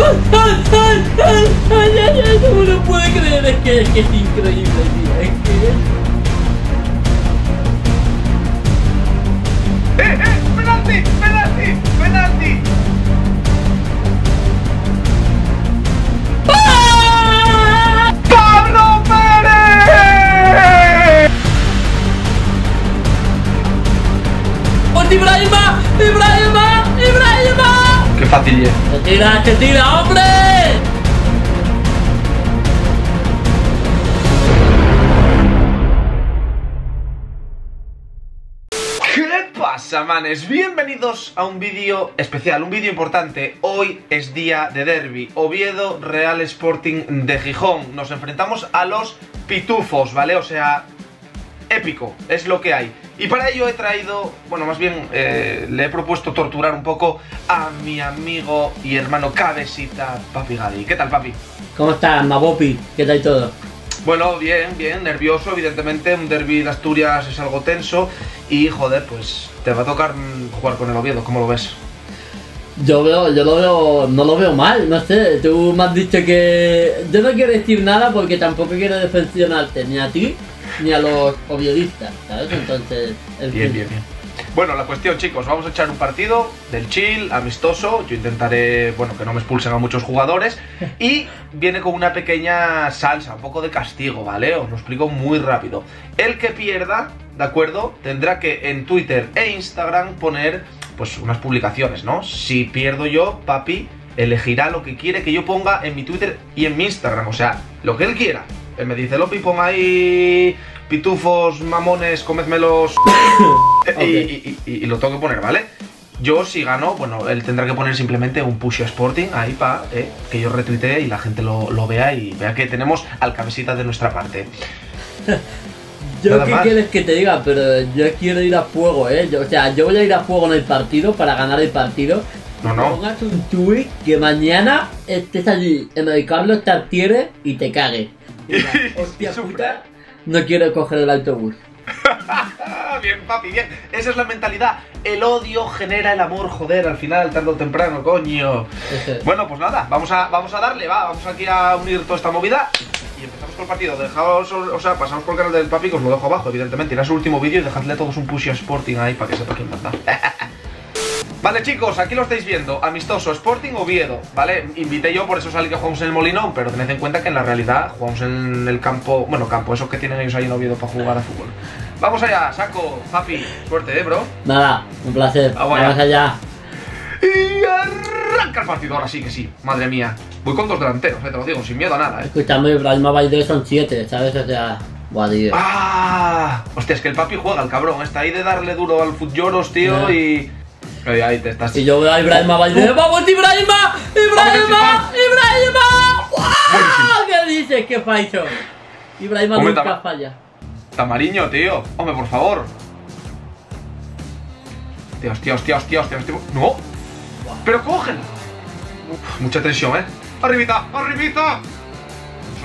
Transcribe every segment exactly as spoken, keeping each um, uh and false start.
ay, no lo puedo creer, es que, es que es increíble, tío, es que es... ¡Eh, eh! ¡Penalti! ¡Penalti! ¡Penalti! ¡Ah! ¡Pablo Pérez! ¡Ponte Ibrahima! ¡Ibrahima! ¡Ibrahima! ¡Qué fácil es! ¡Te tira, te tira, hombre! ¿Qué pasa, manes? Bienvenidos a un vídeo especial, un vídeo importante. Hoy es día de derbi. Oviedo, Real Sporting de Gijón. Nos enfrentamos a los pitufos, ¿vale? O sea, épico, es lo que hay. Y para ello he traído, bueno, más bien eh, le he propuesto torturar un poco a mi amigo y hermano cabecita, Papi Gavi. ¿Qué tal, Papi? ¿Cómo estás, Mabopi? ¿Qué tal todo? Bueno, bien, bien, nervioso, evidentemente. Un derbi de Asturias es algo tenso. Y, joder, pues te va a tocar jugar con el Oviedo. ¿Cómo lo ves? Yo veo, yo lo veo, no lo veo mal, no sé. Tú me has dicho que... Yo no quiero decir nada porque tampoco quiero decepcionarte ni a ti ni a los oviedistas, ¿sabes? Entonces... El bien, fin. bien, bien. Bueno, la cuestión, chicos, vamos a echar un partido del chill, amistoso. Yo intentaré, bueno, que no me expulsen a muchos jugadores. Y viene con una pequeña salsa, un poco de castigo, ¿vale? Os lo explico muy rápido. El que pierda, ¿de acuerdo? Tendrá que en Twitter e Instagram poner, pues, unas publicaciones, ¿no? Si pierdo yo, Papi elegirá lo que quiere que yo ponga en mi Twitter y en mi Instagram. O sea, lo que él quiera. Él me dice, Lopi, pon ahí pitufos, mamones, comedmelos y, y, y, y lo tengo que poner, ¿vale? Yo si gano, bueno, él tendrá que poner simplemente un push Sporting ahí para eh, que yo retuitee y la gente lo, lo vea y vea que tenemos al cabecita de nuestra parte. Yo qué quieres que te diga, pero yo quiero ir a fuego, ¿eh? Yo, o sea, yo voy a ir a fuego en el partido para ganar el partido. No, no. Pongas un tweet que mañana estés allí en el Carlos Tartière y te cagues. Mira, hostia puta, no quiero coger el autobús. Bien, Papi, bien. Esa es la mentalidad. El odio genera el amor, joder, al final, tarde o temprano, coño. Bueno, pues nada, vamos a, vamos a darle, va. Vamos aquí a unir toda esta movida y empezamos con el partido. Dejaos, o sea, pasamos por el canal del Papi, que os lo dejo abajo, evidentemente. Irá su último vídeo y dejadle a todos un push Sporting ahí para que sepa quién manda. Vale, chicos, aquí lo estáis viendo, amistoso, Sporting Oviedo, ¿vale? Invité yo, por eso salí que jugamos en el Molinón, pero tened en cuenta que en la realidad jugamos en el campo, bueno, campo, esos que tienen ellos ahí en Oviedo para jugar a fútbol. Vamos allá, saco, Papi, suerte, ¿eh, bro? Nada, un placer, ah, vamos allá. Y arranca el partido, ahora sí que sí, madre mía. Voy con dos delanteros, eh, te lo digo, sin miedo a nada, ¿eh? Escúchame, Ibrahima Valdez son siete, ¿sabes? O sea... Guadillo. ¡Ah! Hostia, es que el Papi juega, el cabrón, está ahí de darle duro al futjoros, tío, yeah. y... Ahí te estás. Y yo veo a Ibrahima Valdez. ¡Vamos, Ibrahima! ¡Ibrahima! ¡Ibrahima! ¿Qué dices? ¿Qué fallo? Ibrahima nunca falla. Tamariño, tío. Hombre, por favor. Tío, hostia, hostia, hostia, hostia. ¡No! ¡Pero cógela! Mucha tensión, ¿eh? ¡Arribita! ¡Arribita!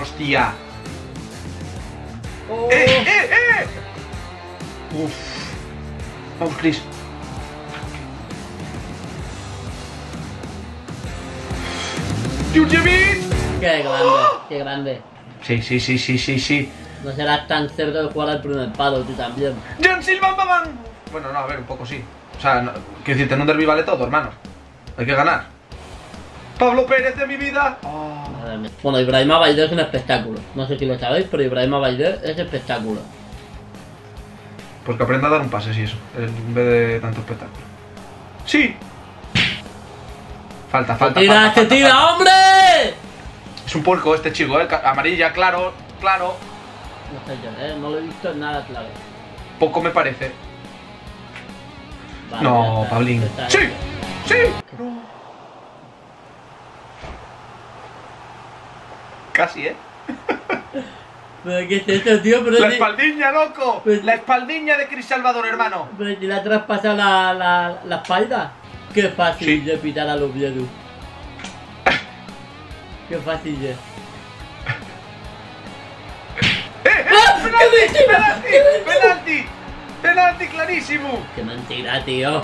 ¡Hostia! ¡Eh, eh, eh! ¡Uf! Vamos, Chris. ¡Jurjevic! ¡Qué grande! ¡Oh! ¡Qué grande! Sí, sí, sí, sí, sí, sí. No serás tan cerdo de jugar al primer palo, tú también. ¡Juan Silva, mamán! Bueno, no, a ver, un poco sí. O sea, no, quiero decirte, en un derbi vale todo, hermano. Hay que ganar. ¡Pablo Pérez de mi vida! Oh. Bueno, Ibrahima Valdez es un espectáculo. No sé si lo sabéis, pero Ibrahima Valdez es espectáculo. Pues que aprenda a dar un pase, sí, eso. En vez de tanto espectáculo. ¡Sí! Falta, falta, ¡Tira, falta, falta, tira, falta. hombre! Es un puerco este chico, ¿eh? Amarilla, claro, claro. No sé yo, ¿eh? No lo he visto nada claro. Poco me parece. Vale, no, está, Pablín. Está, ¡Sí! ¡Sí! ¿Qué? Casi, ¿eh? ¿Pero qué es esto, tío? Pero ¡La es... espaldiña, loco! Pues... ¡La espaldiña de Chris Salvador, hermano! Pero si le ha traspasado la, la, la espalda. Qué fácil sí. de pitar a los viejos. Qué fácil de. ¡Eh! ¡Eh! ¡Ah! ¡Penalti! ¡Penalti! ¡Penalti! ¡Penalti clarísimo! ¡Qué mentira, tío!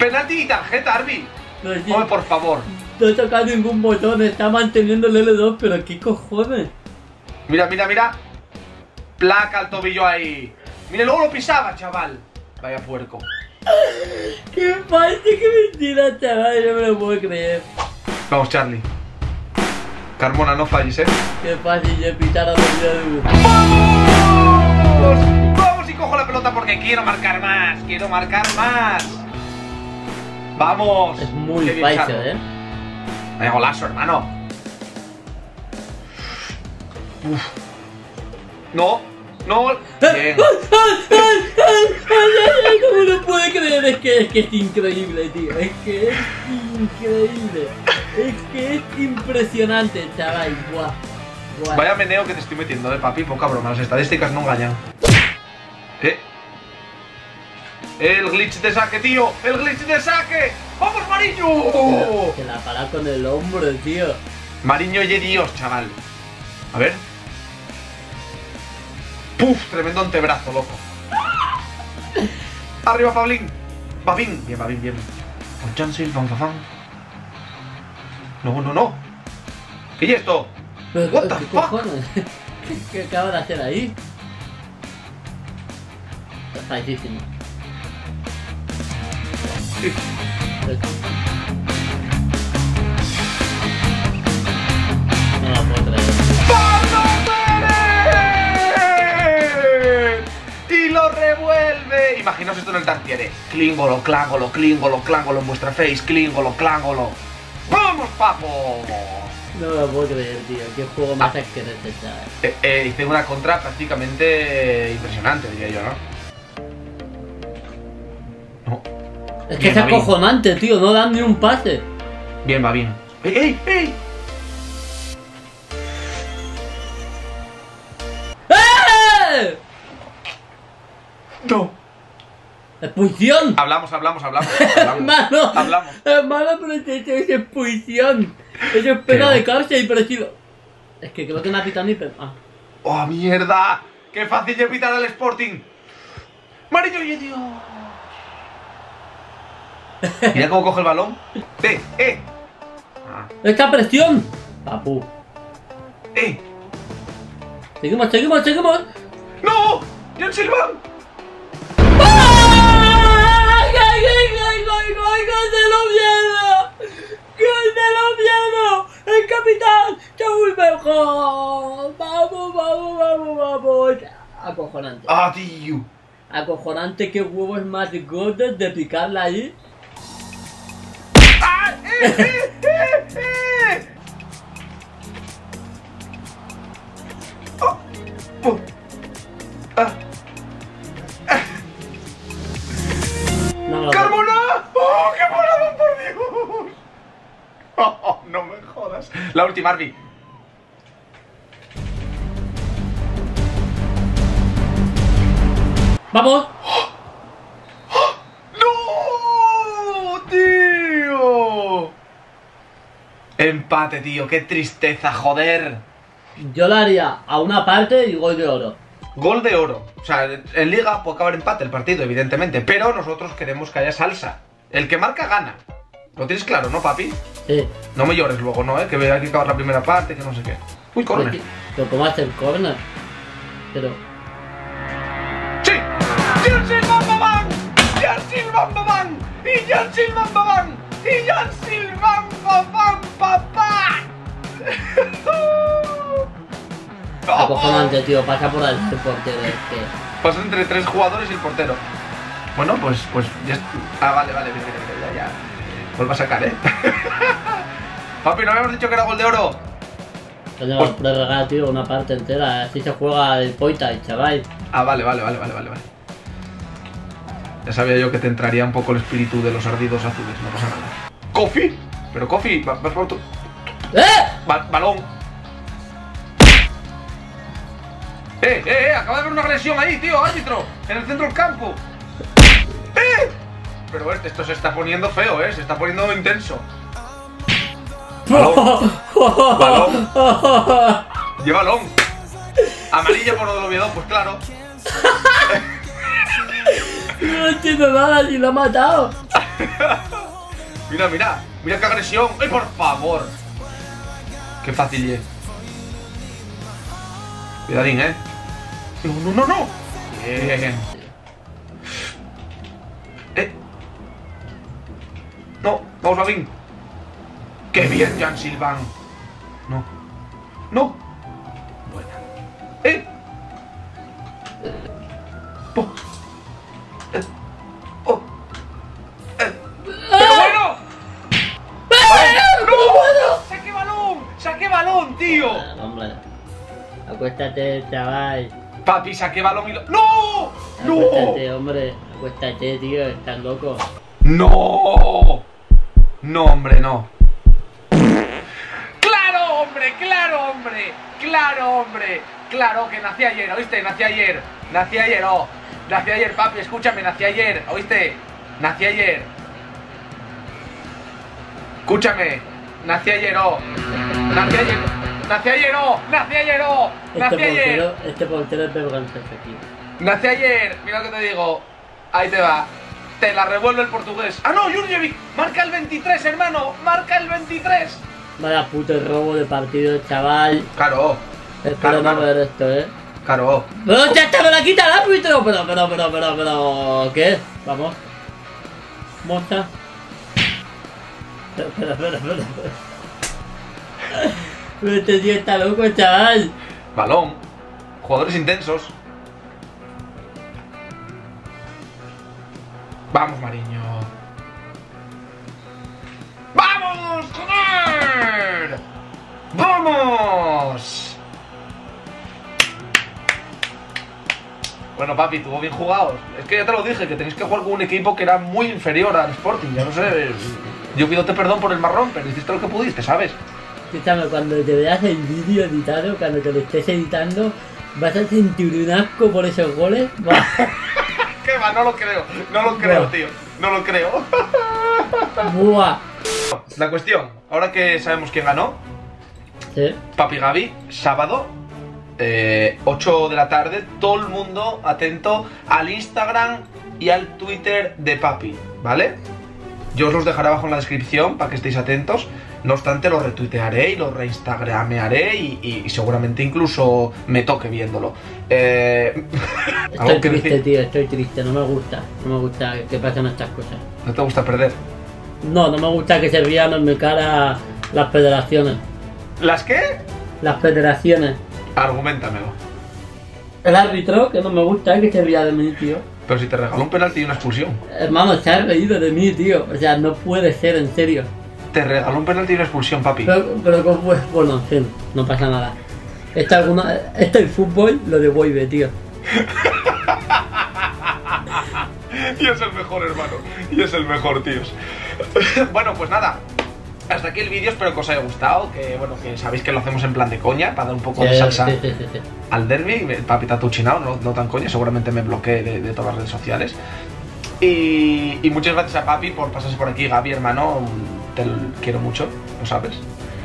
¡Penalti y tarjeta, Arby! Pero aquí, ¡oh, por favor! No he tocado ningún botón, está manteniendo el L dos, pero ¿qué cojones? Mira, mira, mira. Placa al tobillo ahí. Mira, luego lo pisaba, chaval. Vaya puerco. ¡Qué falta, qué mentira, chaval! No me lo puedo creer. Vamos, Charlie. Carmona, no falles, ¿eh? Qué fácil de pitar a la vida de Hugo. ¡Vamos! ¡Vamos! Y cojo la pelota porque quiero marcar más. Quiero marcar más. ¡Vamos! Es muy fácil, ¿eh? Vaya golazo, hermano. Uf. No, no. Bien. ¿Cómo lo puede creer? Es que, es que es increíble, tío. Es que es increíble. Es que es impresionante, chaval. Guau. Guau. Vaya meneo que te estoy metiendo, de papi. Poca broma, las estadísticas no engañan. ¿Eh? El glitch de saque, tío. El glitch de saque. ¡Vamos, Mariño! Que la para con el hombro, tío. Mariño y Dios, chaval. A ver. Puf, tremendo antebrazo, loco. Arriba, Pablín. Babín. Bien, Babín, bien. Con Jansil, Van Fafán. No, no, no. ¿Qué es esto? Pero, what the ¿qué fuck? Cojones? ¿Qué acaba de hacer ahí? Está difícil. Sí. No la puedo traer. ¡Pablo Pérez! Y lo revuelve. Imaginaos esto en el Tartière. Clíngolo, clángolo, clíngolo, clángolo en vuestra face. Clíngolo, clángolo. ¡Vamos, papo! No lo puedo creer, tío. Qué juego más ah. que necesitas. Eh, eh, hice una contra prácticamente impresionante, diría yo, ¿no? Es que es acojonante, tío, no dan ni un pase. Bien, va bien. ¡Ey, ey, ey! ¡Eh! ¡No! ¡Expulsión! Hablamos, hablamos, hablamos. Hermano, hablamos. Hermano, pero es expulsión. Eso es pena de cárcel, pero sí. Es que creo que no ha pitado ni pena. Ah. ¡Oh, mierda! ¡Qué fácil de pitar al Sporting! ¡Mariño y tío! Mira cómo coge el balón. ¡Eh! ¡Eh! Ah. ¡Esta presión! ¡Papu! ¡Eh! ¡Seguimos, seguimos, seguimos! ¡No! ¡Juan Silva! ¡Ah! ¡Gol, gol, gol, gol! ¡Gol del Oviedo! ¡Gol del Oviedo! ¡El capitán! ¡Chaúl Berjón! ¡Vamos, vamos, vamos, vamos! Acojonante. ¡Ah, tío! Acojonante, qué huevos más gordos de picarla ahí. ¡Eh, eh, eh, eh! Oh, oh, ah, ah. No, no, ¡Carmona! ¡Oh, qué volado, por Dios! Oh, oh, no me jodas. La última, Arby. ¡Vamos! Oh. Empate, tío, qué tristeza, joder. Yo lo haría a una parte y gol de oro. Gol de oro. O sea, en Liga puede acabar empate el partido, evidentemente. Pero nosotros queremos que haya salsa. El que marca gana. Lo tienes claro, ¿no, papi? Sí. No me llores luego, ¿no? ¿Eh? Que hay que acabar la primera parte, que no sé qué. Uy, córner. Pero, pero ¿cómo hace el córner? Pero... ¡sí! ¡Jansil Bambabán! ¡Jansil Bambabán! ¡Y Jansil Bambabán! ¡Y Jansil Bambabán! ¡Papá! Acojonante, tío, pasa por el portero. Es que... pasa entre tres jugadores y el portero. Bueno, pues, pues ya está. Ah, vale, vale, bien, bien, ya, ya. Vuelvo a sacar, eh. Papi, no habíamos dicho que era gol de oro. Tenemos pues... prorrogar, tío, una parte entera. Así se juega el Poitai, chaval. Ah, vale, vale, vale, vale, vale. Ya sabía yo que te entraría un poco el espíritu de los ardidos azules, no pasa nada. ¡Coffee! Pero Coffee, vas por tu... ¡eh! Ba balón. ¡Eh, eh, eh! Acaba de haber una agresión ahí, tío, árbitro. En el centro del campo. ¡Eh! Pero este, esto se está poniendo feo, eh. Se está poniendo intenso. Balón. Balón. Lleva balón. Amarillo por lo del Oviedo, pues claro. No entiendo nada, si lo ha matado. Mira, mira. Mira qué agresión. ¡Ay, por favor! Qué fácil es. Cuidadín, eh. No, no, no, no. Bien. Eh. No, vamos a fin. ¡Qué bien, Juan Silva! No. No. Buena. Eh. Oh. Eh. Oh. Eh. ¡Pero bueno! ¡Vale! ¡No! ¡Saque balón! ¡Saque balón, tío! Bueno, hombre. Acuéstate, chaval. Papi, saqué balón y lo... ¡No! ¡No! Acuéstate, hombre. Acuéstate, tío. Estás loco. ¡No! No, hombre, no. ¡Claro, hombre! ¡Claro, hombre! ¡Claro, hombre! ¡Claro que nací ayer! ¿Oíste? Nací ayer. Nací ayer, oh. Nací ayer, papi. Escúchame, nací ayer. ¿Oíste? Nací ayer. Escúchame. Nací ayer, oh. Nací ayer. ¡Nací ayer! ¡Oh! ¡Nací ayer! ¡Oh! ¡Nací este ayer! Portero, este portero es vergonzoso aquí. ¡Nací ayer! Mira lo que te digo. Ahí te va. Te la revuelve el portugués. ¡Ah, no! ¡Jurjevic! ¡Marca el veintitrés, hermano! ¡Marca el veintitrés! Vaya puto robo de partido, chaval. Claro. Espero no ver esto, eh. Claro. ¡Pero ya está! ¡Me la quita el árbitro! Pero, pero, pero, pero, pero... ¿Qué? Vamos. Mosta. Pero, pero, pero, pero... Pero este tío está loco, chaval. Balón. Jugadores intensos. Vamos, Mariño. ¡Vamos, joder! ¡Vamos! Bueno, papi, tuvo bien jugados. Es que ya te lo dije, que tenéis que jugar con un equipo que era muy inferior al Sporting. Ya no sé. Yo pidote perdón por el marrón, pero hiciste lo que pudiste, ¿sabes? Escúchame, cuando te veas el vídeo editado, cuando te lo estés editando, vas a sentir un asco por esos goles. ¡Qué va! No lo creo, no lo creo, Buah. tío, no lo creo. Buah. La cuestión, ahora que sabemos quién ganó, ¿sí? Papi Gavi, sábado, eh, ocho de la tarde, todo el mundo atento al Instagram y al Twitter de Papi, ¿vale? Yo os los dejaré abajo en la descripción para que estéis atentos. No obstante, lo retuitearé y lo reinstagramearé y, y, y seguramente incluso me toque viéndolo. Eh... Estoy triste, decir? tío, estoy triste, no me gusta. No me gusta que pasen estas cosas. ¿No te gusta perder? No, no me gusta que se rían en mi cara las federaciones. ¿Las qué? Las federaciones. Argumentamelo. El árbitro, que no me gusta que se ría de mí, tío. Pero si te regaló un penalti y una expulsión. Hermano, se ha reído de mí, tío. O sea, no puede ser, en serio. Te regaló un penalti y una expulsión, papi. Pero, pero como pues, bueno, en fin, no pasa nada. Esto alguna, esto el fútbol lo devuelve, tío. Y es el mejor, hermano. Y es el mejor, tíos. Bueno, pues nada. Hasta aquí el vídeo, espero que os haya gustado. Que bueno, que sabéis que lo hacemos en plan de coña, para dar un poco sí, de salsa sí, sí, sí, sí. al derbi. Papi tatuchinado, no, no tan coña, seguramente me bloqueé de, de todas las redes sociales. Y, y muchas gracias a Papi por pasarse por aquí. Gavi, hermano, te quiero mucho, lo sabes.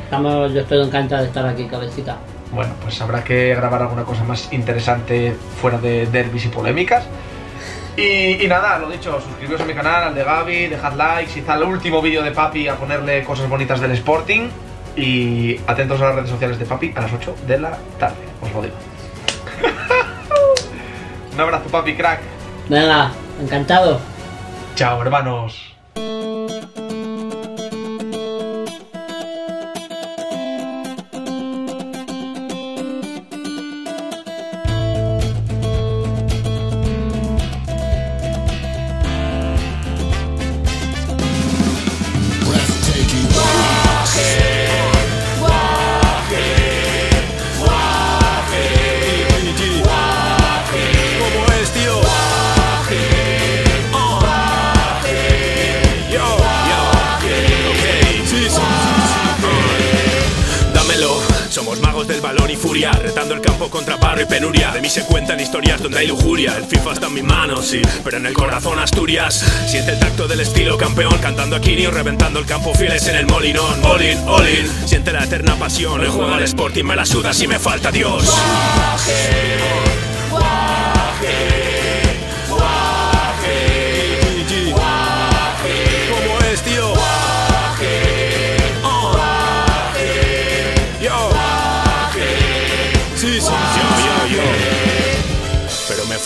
Estamos, yo estoy encantado de estar aquí, cabecita. Bueno, pues habrá que grabar alguna cosa más interesante fuera de derbis y polémicas. Y, y nada, lo dicho, suscribiros a mi canal, al de Gavi, dejad likes, quizá el último vídeo de Papi a ponerle cosas bonitas del Sporting. Y atentos a las redes sociales de Papi a las ocho de la tarde, os lo digo. Un abrazo, Papi, crack. Venga. Encantado. Chao, hermanos. Retando el campo contra barro y penuria. De mí se cuentan historias donde hay lujuria. El FIFA está en mis manos, sí, pero en el corazón Asturias. Siente el tacto del estilo campeón, cantando a Kirio, reventando el campo fieles en el Molinón. All in, all in. Siente la eterna pasión, el juego al Sporting me la suda si me falta Dios. Como es, tío. decís. Yo, yo, yo. Pero me